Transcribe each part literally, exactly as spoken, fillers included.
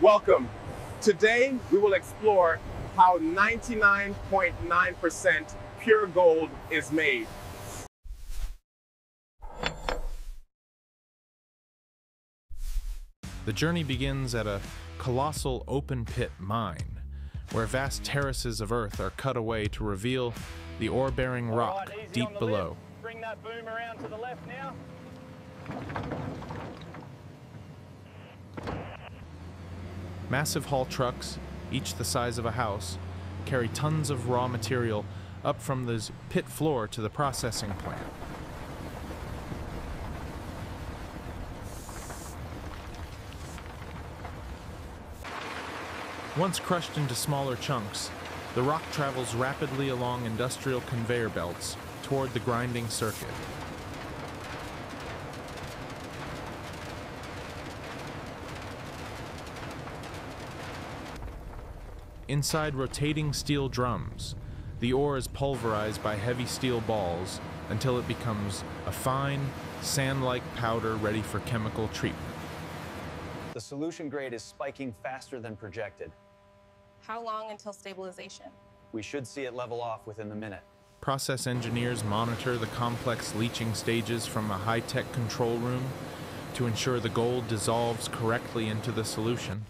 Welcome. Today, we will explore how ninety-nine point nine percent pure gold is made. The journey begins at a colossal open-pit mine, where vast terraces of earth are cut away to reveal the ore-bearing rock right, deep below. Left. Bring that boom around to the left now. Massive haul trucks, each the size of a house, carry tons of raw material up from the pit floor to the processing plant. Once crushed into smaller chunks, the rock travels rapidly along industrial conveyor belts toward the grinding circuit. Inside rotating steel drums, the ore is pulverized by heavy steel balls until it becomes a fine, sand-like powder ready for chemical treatment. The solution grade is spiking faster than projected. How long until stabilization? We should see it level off within the minute. Process engineers monitor the complex leaching stages from a high-tech control room to ensure the gold dissolves correctly into the solution.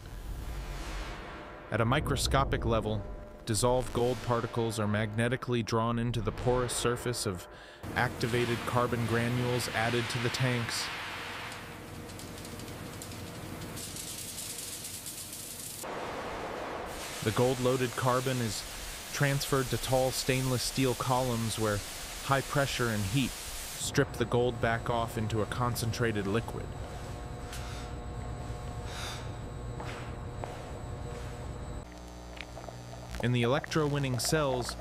At a microscopic level, dissolved gold particles are magnetically drawn into the porous surface of activated carbon granules added to the tanks. The gold-loaded carbon is transferred to tall stainless steel columns where high pressure and heat strip the gold back off into a concentrated liquid. In the electrowinning cells,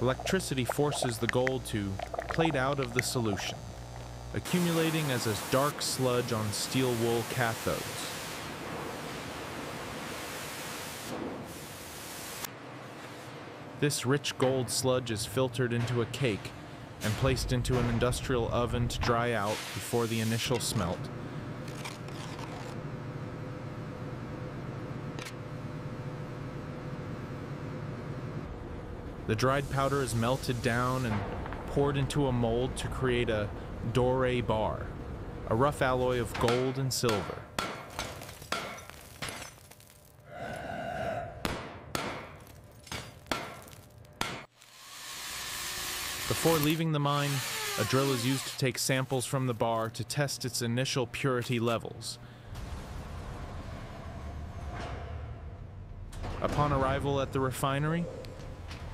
electricity forces the gold to plate out of the solution, accumulating as a dark sludge on steel wool cathodes. This rich gold sludge is filtered into a cake and placed into an industrial oven to dry out before the initial smelt. The dried powder is melted down and poured into a mold to create a Doré bar, a rough alloy of gold and silver. Before leaving the mine, a drill is used to take samples from the bar to test its initial purity levels. Upon arrival at the refinery,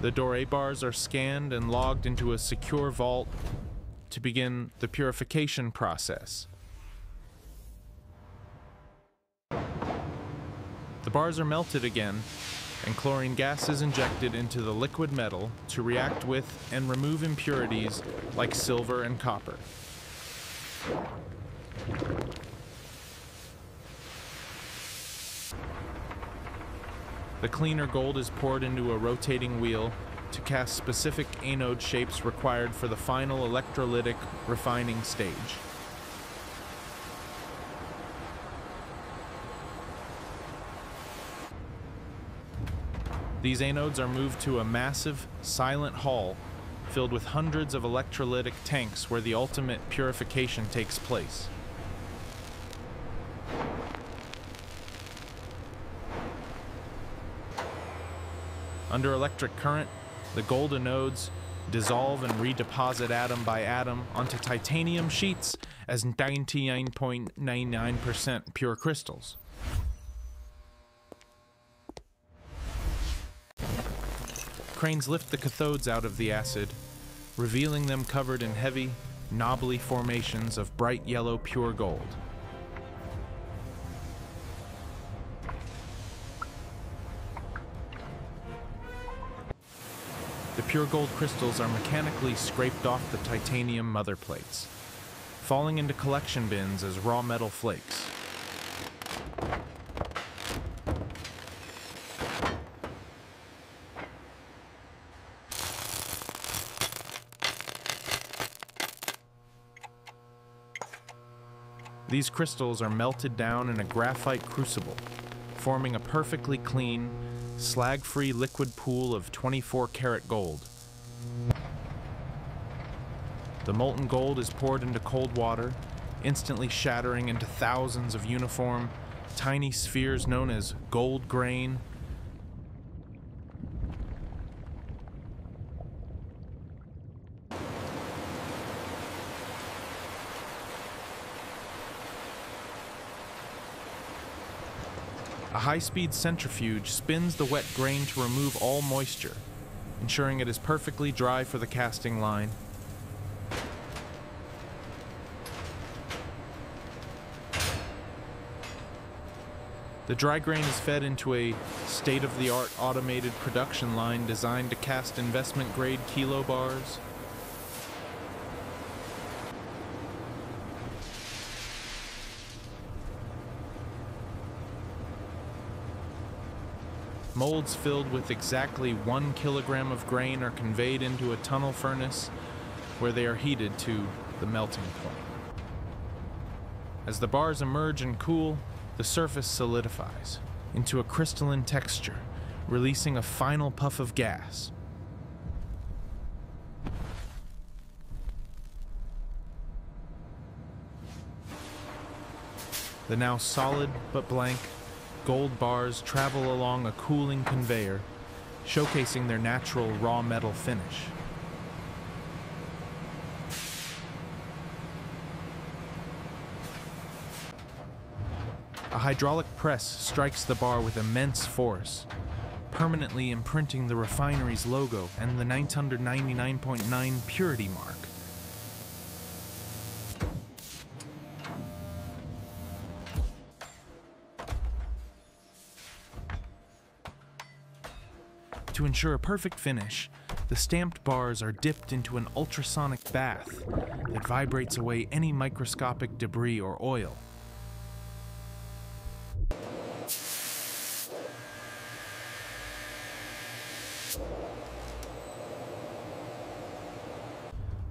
the Doré bars are scanned and logged into a secure vault to begin the purification process. The bars are melted again, and chlorine gas is injected into the liquid metal to react with and remove impurities like silver and copper. The cleaner gold is poured into a rotating wheel to cast specific anode shapes required for the final electrolytic refining stage. These anodes are moved to a massive, silent hall filled with hundreds of electrolytic tanks where the ultimate purification takes place. Under electric current, the gold anodes dissolve and redeposit atom by atom onto titanium sheets as ninety-nine point nine nine percent pure crystals. Cranes lift the cathodes out of the acid, revealing them covered in heavy, knobbly formations of bright yellow pure gold. The pure gold crystals are mechanically scraped off the titanium mother plates, falling into collection bins as raw metal flakes. These crystals are melted down in a graphite crucible, forming a perfectly clean, slag-free liquid pool of twenty-four karat gold. The molten gold is poured into cold water, instantly shattering into thousands of uniform, tiny spheres known as gold grain. A high-speed centrifuge spins the wet grain to remove all moisture, ensuring it is perfectly dry for the casting line. The dry grain is fed into a state-of-the-art automated production line designed to cast investment-grade kilo bars. Molds filled with exactly one kilogram of grain are conveyed into a tunnel furnace where they are heated to the melting point. As the bars emerge and cool, the surface solidifies into a crystalline texture, releasing a final puff of gas. The now solid but blank gold bars travel along a cooling conveyor, showcasing their natural raw metal finish. A hydraulic press strikes the bar with immense force, permanently imprinting the refinery's logo and the nine hundred ninety-nine point nine purity mark. To ensure a perfect finish, the stamped bars are dipped into an ultrasonic bath that vibrates away any microscopic debris or oil.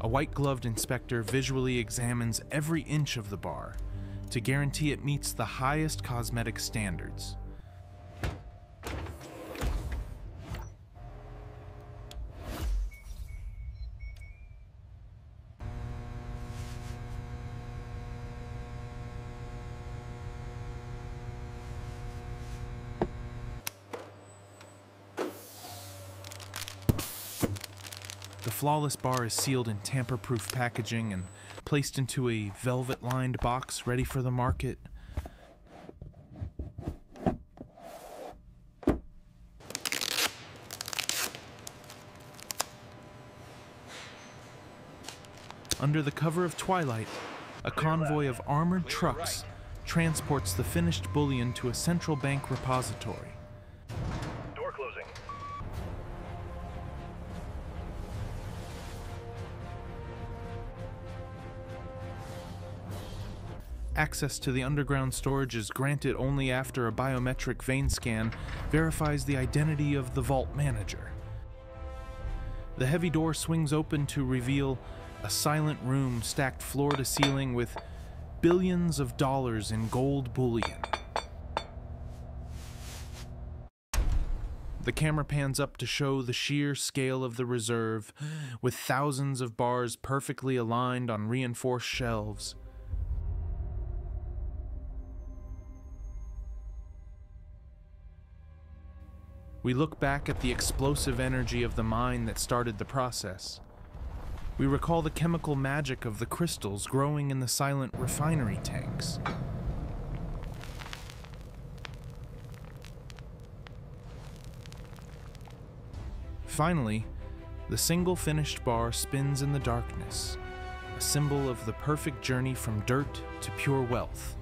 A white-gloved inspector visually examines every inch of the bar to guarantee it meets the highest cosmetic standards. The flawless bar is sealed in tamper-proof packaging and placed into a velvet-lined box ready for the market. Under the cover of twilight, a convoy of armored trucks transports the finished bullion to a central bank repository. Access to the underground storage is granted only after a biometric vein scan verifies the identity of the vault manager. The heavy door swings open to reveal a silent room stacked floor to ceiling with billions of dollars in gold bullion. The camera pans up to show the sheer scale of the reserve, with thousands of bars perfectly aligned on reinforced shelves. We look back at the explosive energy of the mine that started the process. We recall the chemical magic of the crystals growing in the silent refinery tanks. Finally, the single finished bar spins in the darkness, a symbol of the perfect journey from dirt to pure wealth.